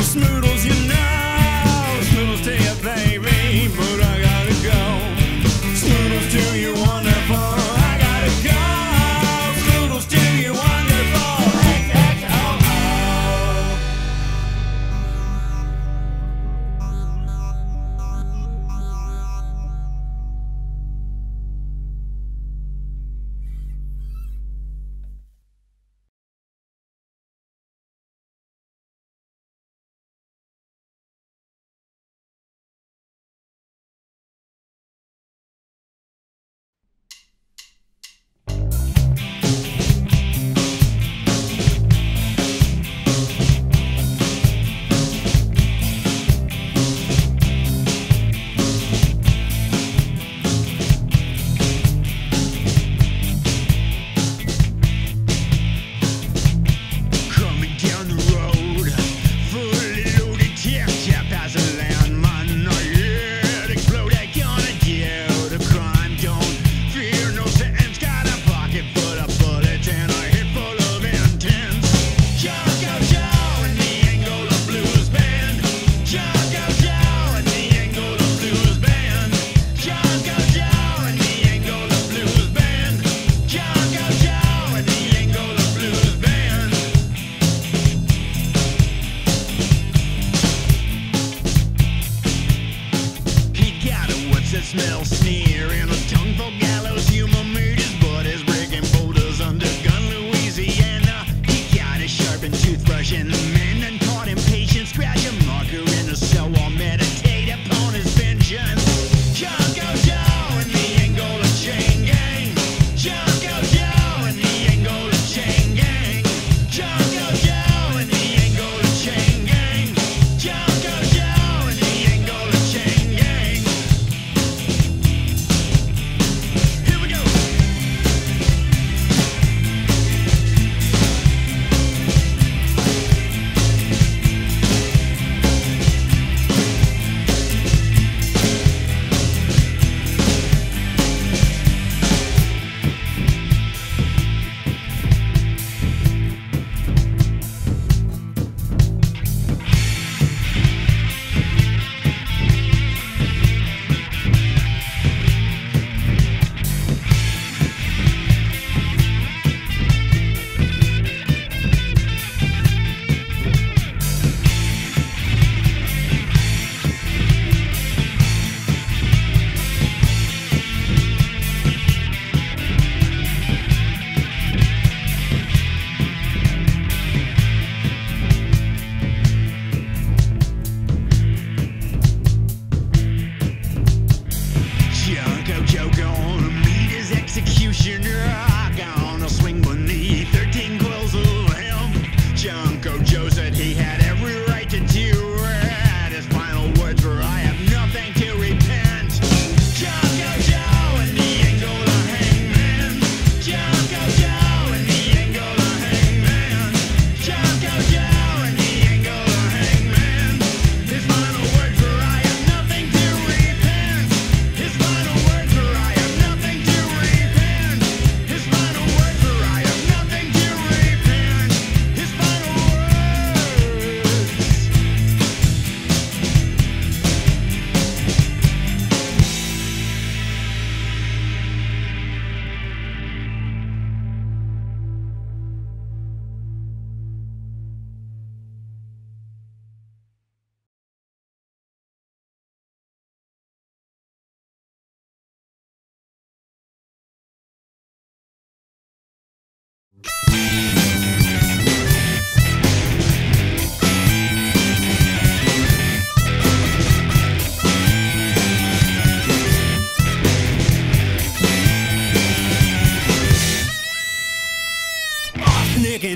Smoodles, you know, Smoodles to your baby, but I gotta go. Smoodles to you wonderful, I gotta go. Smoodles to you wonderful,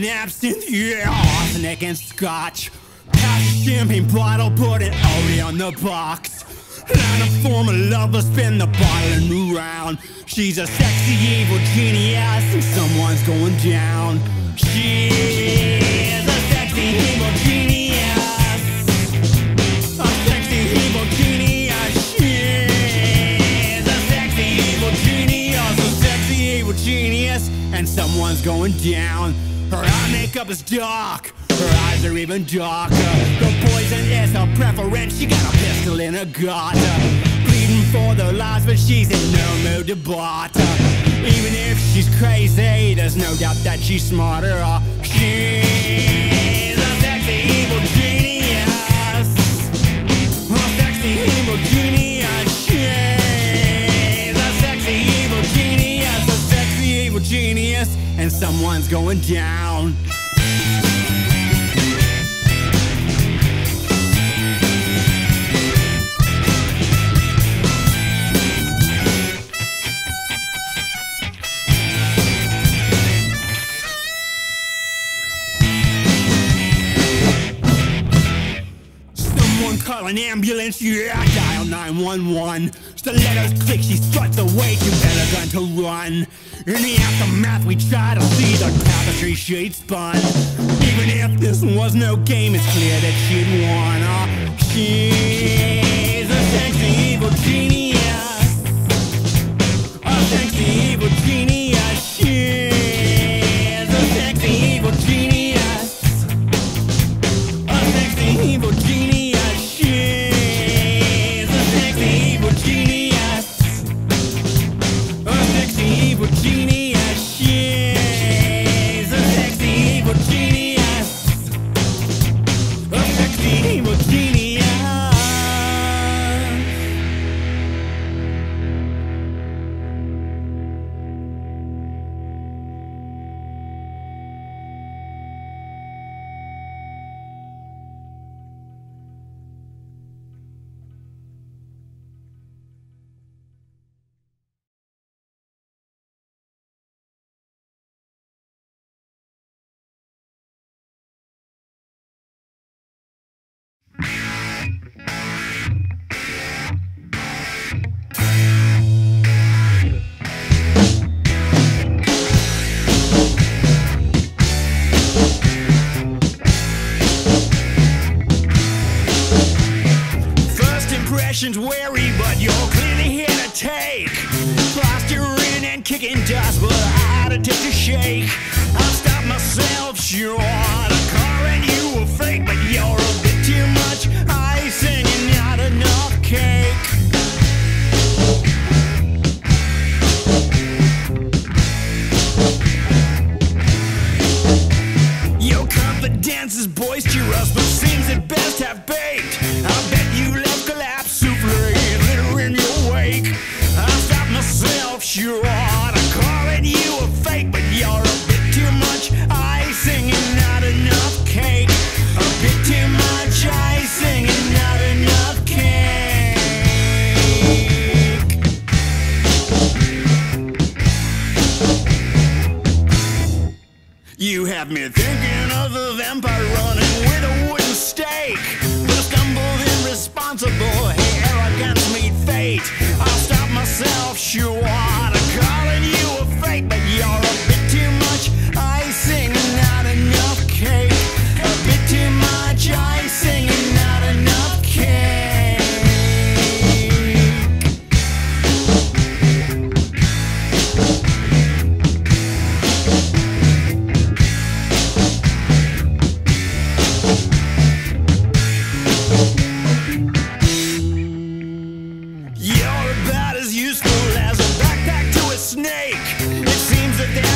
an absinthe, yeah, arsenic and scotch. Pass the champagne bottle, put an Odie on the box. Line a former lover, spin the bottle a new round. She's a sexy evil genius and someone's going down. She's a sexy evil genius. A sexy evil genius. She's a sexy evil genius. A sexy evil genius and someone's going down. Her eye makeup is dark. Her eyes are even darker. The poison is her preference. She got a pistol in her garter, pleading for their lives, but she's in no mood to barter. Even if she's crazy, there's no doubt that she's smarter. She's a sexy evil genius. A sexy evil genius. She's a sexy evil genius. A sexy evil genius, and someone's going down. Call an ambulance, yeah, dial 911. Stilettos click, she struts away, too elegant to run. In the aftermath, we try to see the tapestry she'd spun. Even if this was no game, it's clear that she'd won. She's a sexy evil genius. A sexy evil genius. She's a sexy evil genius. A sexy evil genius. Genius, she's a sexy evil genius. A sexy evil genius. Wary, but you're clearly here to take. Posturing and kicking dust, but I had to take a shake. I stopped myself, sure, the car and you were fake, but you're a bit too much ice and you're not enough cake. Your confidence is boisterous, but seems at best half baked. I bet you left collapse. I stopped myself, sure, I'm calling you a fake, but you're a bit too much icing and not enough cake. A bit too much icing and not enough cake. You have me thinking of a vampire running with a wooden stake, but stumbled irresponsible hair against me fate. I stopped myself, sure, I'm calling you a fake, but you're a bit too much icing and not enough cake. A bit too much icing and not enough cake.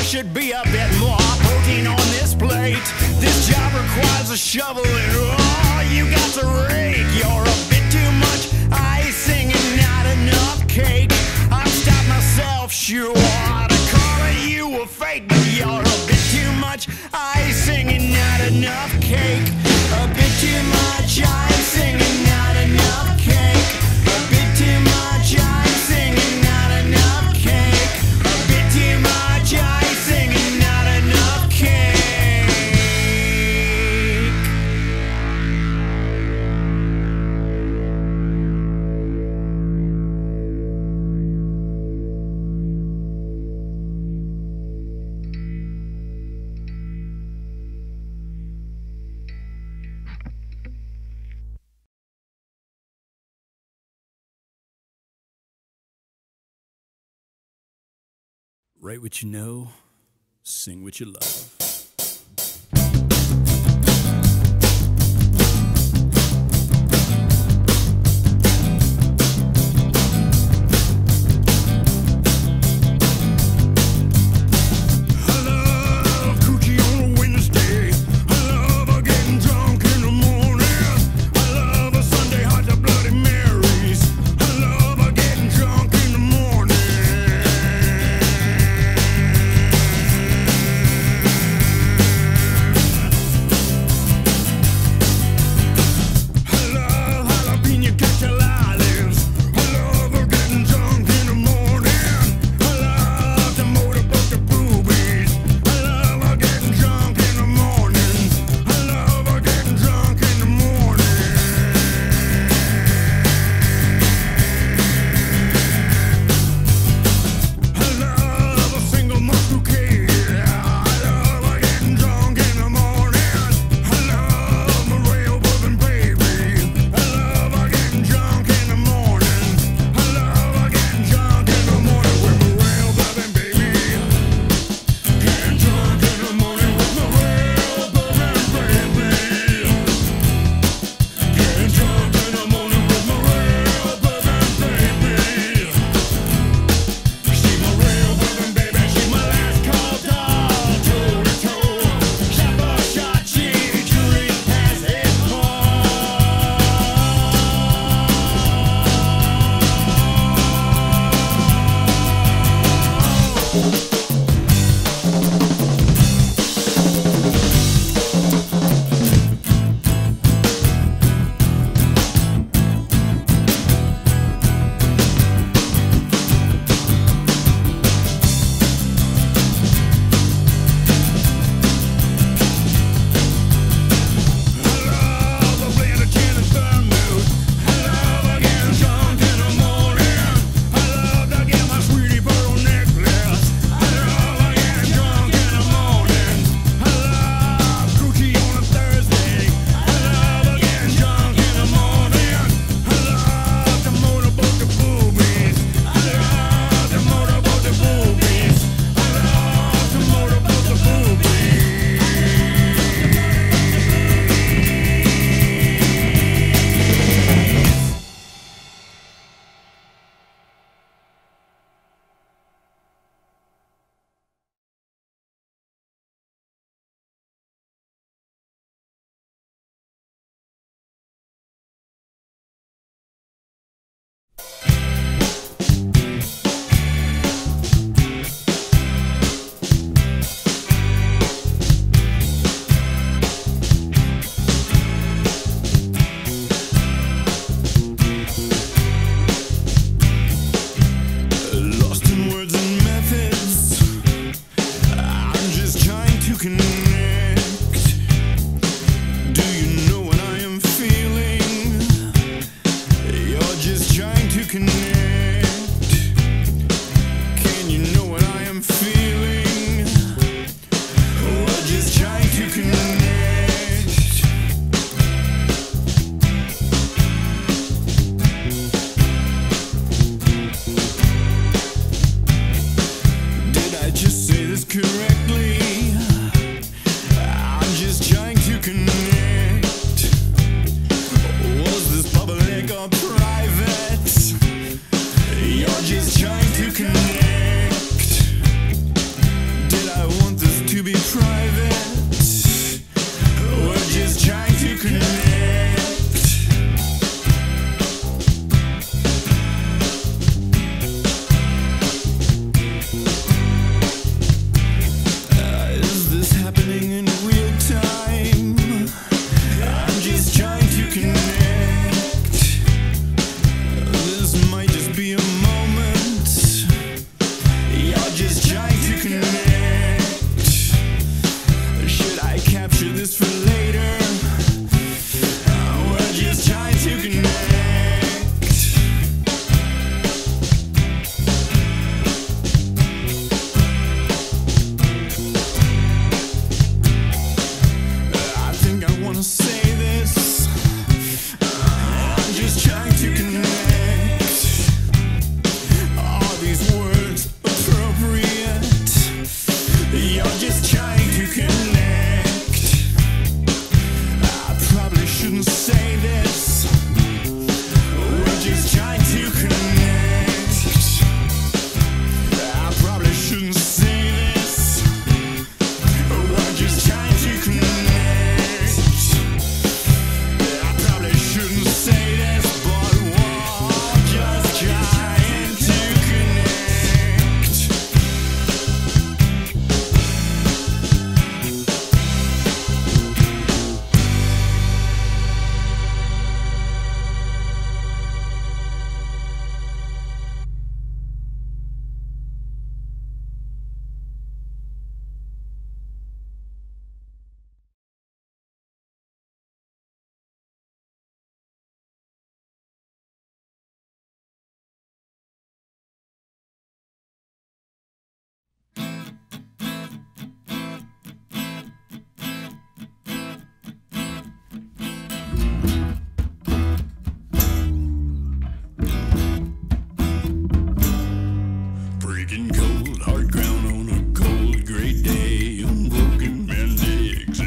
Should be a bit more protein on this plate. This job requires a shovel and all you got to rake. You're a bit too much icing and not enough cake. I've stopped myself, sure, I'm calling you a fake, but you're a bit too much icing and not enough cake. A bit too much icing and not enough cake. A bit too much icing and not enough cake. A bit too much icing. Singing, not enough care. Write what you know, sing what you love.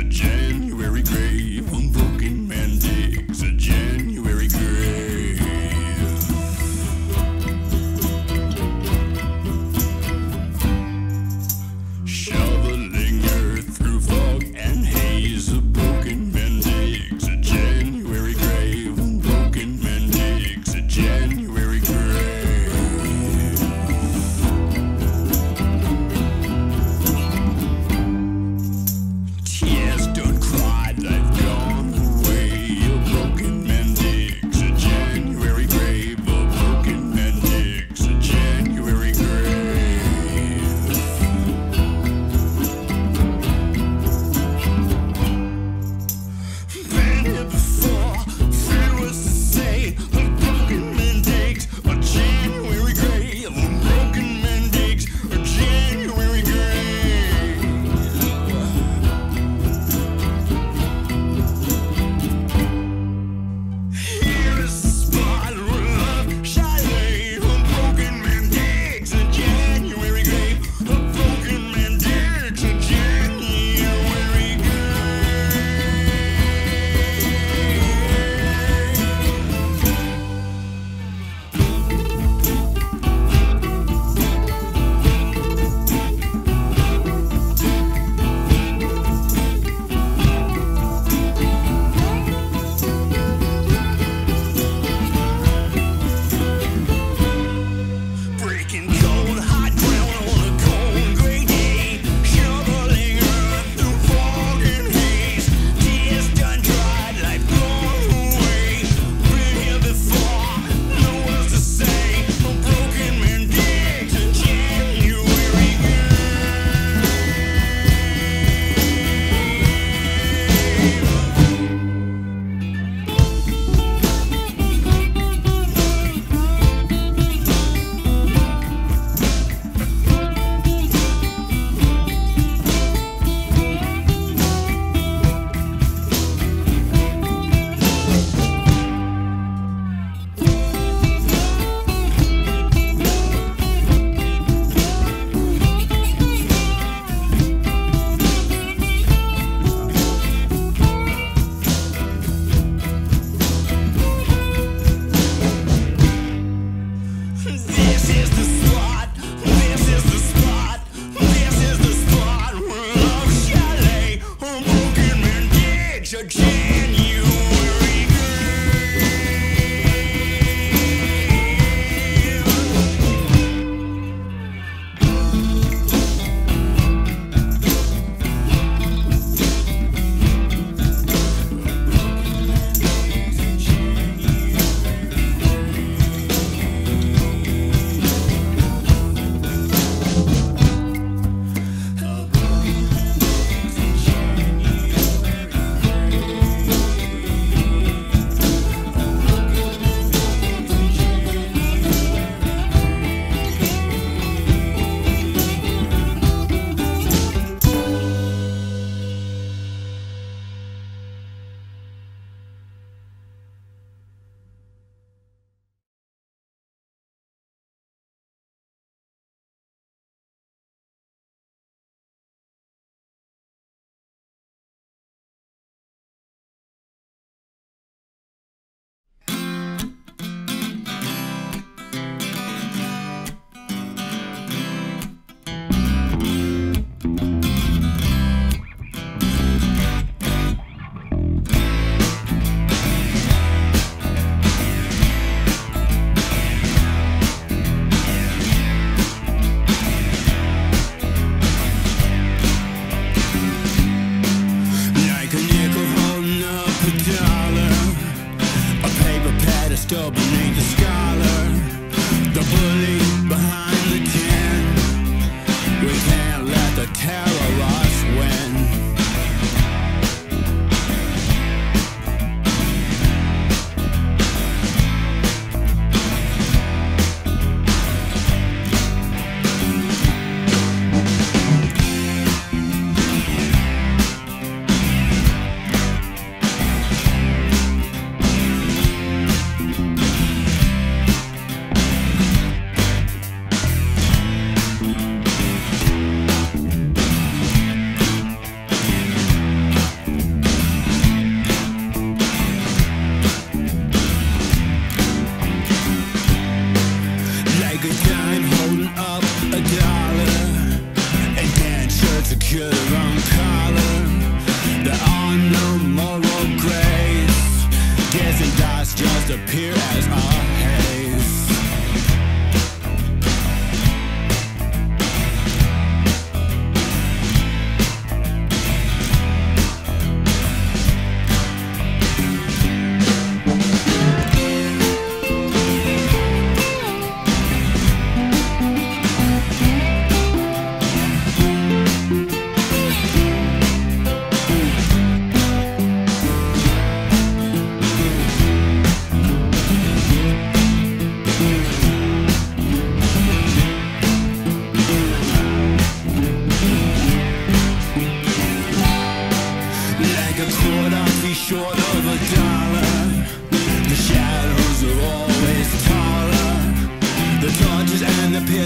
a January grave on broken man digs a January grave, shoveling earth through fog and haze. A broken man digs a January grave on broken man digs a January grave.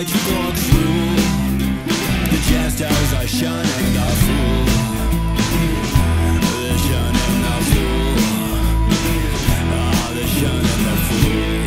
that you gone through. The jazz towers are shining, the fool. They're shining, the fool. Oh, they're shining, the fool.